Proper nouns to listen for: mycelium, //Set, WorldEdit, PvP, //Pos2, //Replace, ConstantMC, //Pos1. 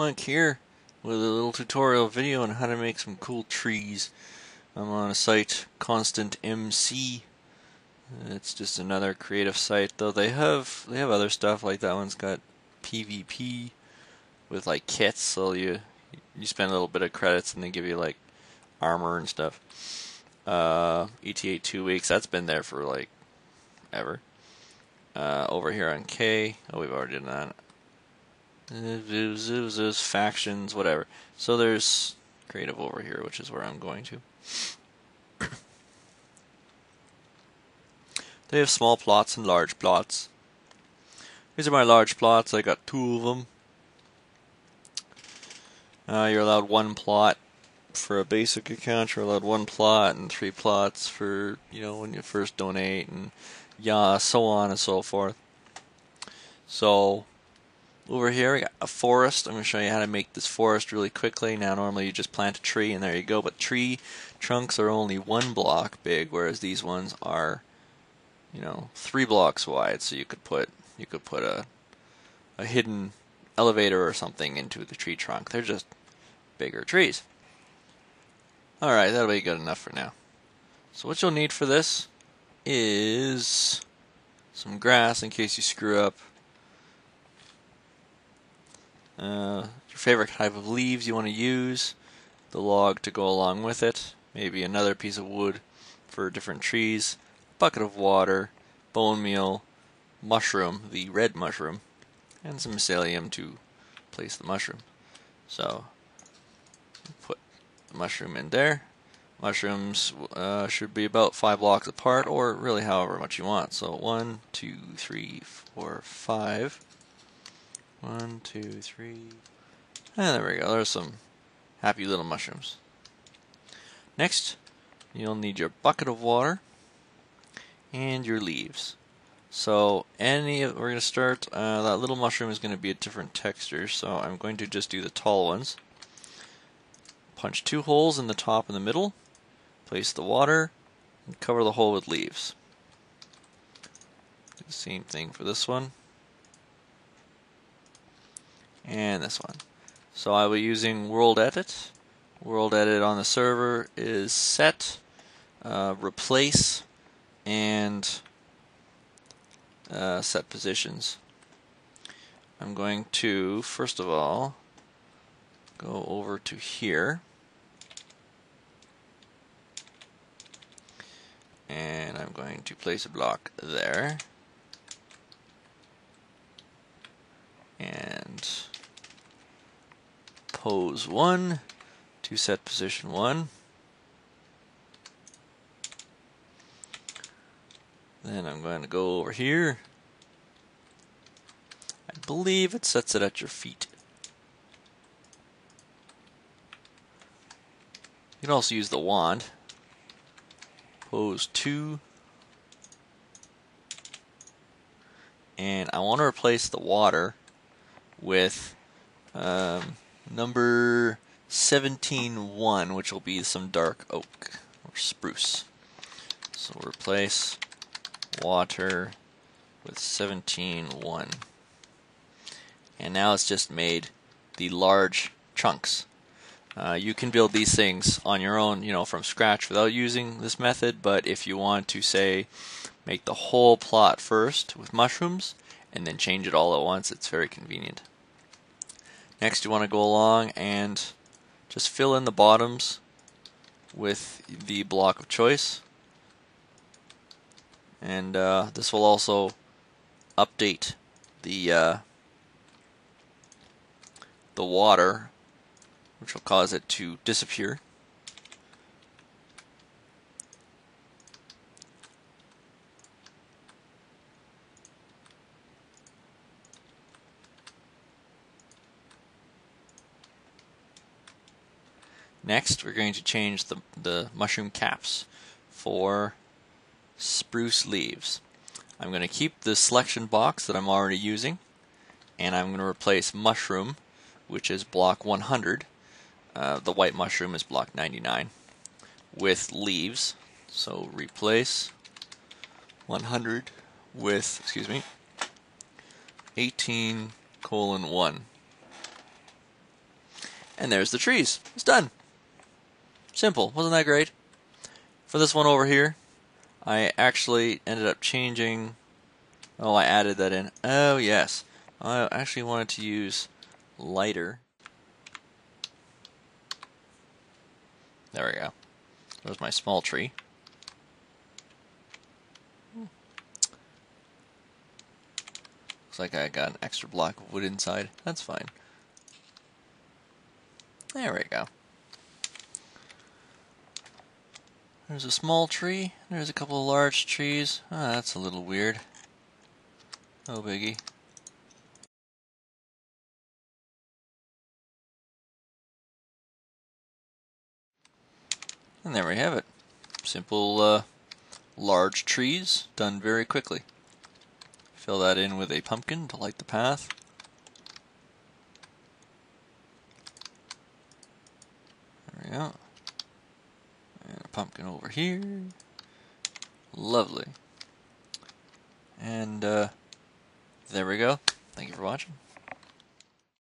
Monk here with a little tutorial video on how to make some cool trees. I'm on a site, ConstantMC. It's just another creative site, though they have other stuff. Like that one's got PvP with like kits, so you spend a little bit of credits and they give you like armor and stuff. ETA 2 weeks, that's been there for like ever. Over here on K, oh, we've already done that. Factions, whatever. So there's creative over here, which is where I'm going to. They have small plots and large plots. These are my large plots. I got 2 of them. You're allowed 1 plot for a basic account. You're allowed 1 plot and 3 plots for, you know, when you first donate, and yeah, so on and so forth. So over here we got a forest. I'm going to show you how to make this forest really quickly. Now normally you just plant a tree and there you go, but tree trunks are only 1 block big, whereas these ones are, you know, 3 blocks wide, so you could put a hidden elevator or something into the tree trunk. They're just bigger trees. Alright, that'll be good enough for now. So what you'll need for this is some grass in case you screw up. Your favorite type of leaves you want to use, the log to go along with it, maybe another piece of wood for different trees, bucket of water, bone meal, mushroom, the red mushroom, and some mycelium to place the mushroom. So put the mushroom in there. Mushrooms should be about 5 blocks apart, or really however much you want. So 1, 2, 3, 4, 5. 1, 2, 3. And there we go. There's some happy little mushrooms. Next, you'll need your bucket of water and your leaves. So we're going to start. That little mushroom is going to be a different texture, so I'm going to just do the tall ones. Punch 2 holes in the top and the middle, place the water, and cover the hole with leaves. Do the same thing for this one and this one. So I will be using WorldEdit. WorldEdit on the server is set, replace, and set positions. I'm going to, first of all, go over to here, and I'm going to place a block there, and pose 1 to set position 1. Then I'm going to go over here. I believe it sets it at your feet. You can also use the wand. Pose 2. And I want to replace the water with number 17-1, which will be some dark oak or spruce. So we'll replace water with 17-1. And now it's just made the large chunks. You can build these things on your own, you know, from scratch without using this method, but if you want to, say, make the whole plot first with mushrooms and then change it all at once, it's very convenient. Next, you want to go along and just fill in the bottoms with the block of choice. And this will also update the water, which will cause it to disappear. Next, we're going to change the mushroom caps for spruce leaves. I'm going to keep the selection box that I'm already using, and I'm going to replace mushroom, which is block 100. The white mushroom is block 99, with leaves. So replace 100 with, 18:1. and there's the trees. It's done. Simple. Wasn't that great? For this one over here, I actually ended up changing... Oh, I added that in. Oh, yes. I actually wanted to use lighter. There we go. There's my small tree. Looks like I got an extra block of wood inside. That's fine. There we go. There's a small tree. There's a couple of large trees. Ah, that's a little weird. No biggie. And there we have it. Simple large trees done very quickly. Fill that in with a pumpkin to light the path. There we go. And a pumpkin over here. Lovely. And there we go. Thank you for watching.